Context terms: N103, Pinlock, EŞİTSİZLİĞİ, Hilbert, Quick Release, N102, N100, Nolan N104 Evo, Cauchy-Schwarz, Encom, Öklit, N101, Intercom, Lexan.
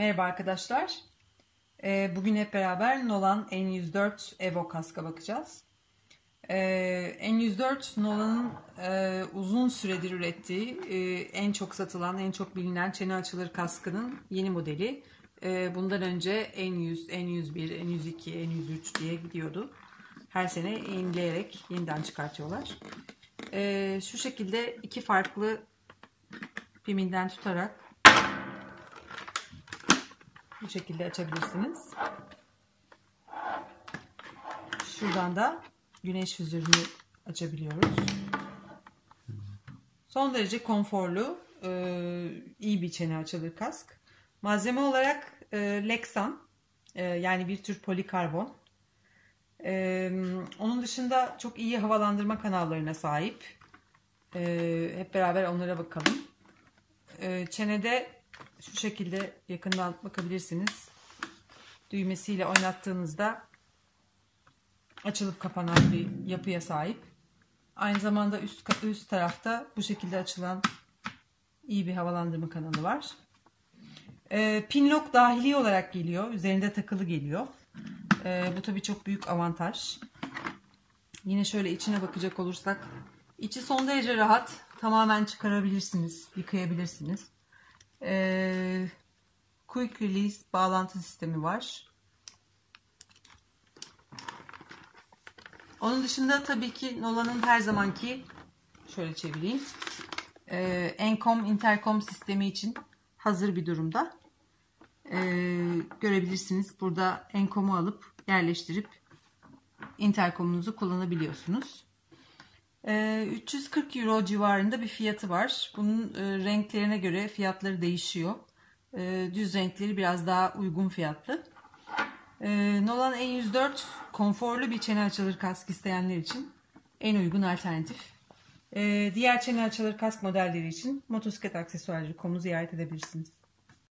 Merhaba arkadaşlar. Bugün hep beraber Nolan N104 Evo kaska bakacağız. N104 Nolan'ın uzun süredir ürettiği, en çok satılan, en çok bilinen çene açılır kaskının yeni modeli. Bundan önce N100, N101, N102, N103 diye gidiyordu. Her sene yenileyerek yeniden çıkartıyorlar. Şu şekilde iki farklı piminden tutarak bu şekilde açabilirsiniz. Şuradan da güneş füzürünü açabiliyoruz. Son derece konforlu, iyi bir çene açılır kask. Malzeme olarak Lexan, yani bir tür polikarbon. Onun dışında çok iyi havalandırma kanallarına sahip. Hep beraber onlara bakalım. Çenede şu şekilde yakından bakabilirsiniz. Düğmesiyle oynattığınızda açılıp kapanan bir yapıya sahip. Aynı zamanda üst tarafta bu şekilde açılan iyi bir havalandırma kanalı var. Pinlock dahili olarak geliyor. Üzerinde takılı geliyor. Bu tabii çok büyük avantaj. Yine şöyle içine bakacak olursak, içi son derece rahat. Tamamen çıkarabilirsiniz, yıkayabilirsiniz. Quick Release bağlantı sistemi var. Onun dışında tabii ki Nolan'ın her zamanki, şöyle çevireyim, Encom, Intercom sistemi için hazır bir durumda. Görebilirsiniz, burada Encom'u alıp yerleştirip Intercom'unuzu kullanabiliyorsunuz. €340 civarında bir fiyatı var. Bunun renklerine göre fiyatları değişiyor. Düz renkleri biraz daha uygun fiyatlı. Nolan N104 konforlu bir çene açılır kask isteyenler için en uygun alternatif. Diğer çene açılır kask modelleri için motosiklet aksesuarları.com'u ziyaret edebilirsiniz.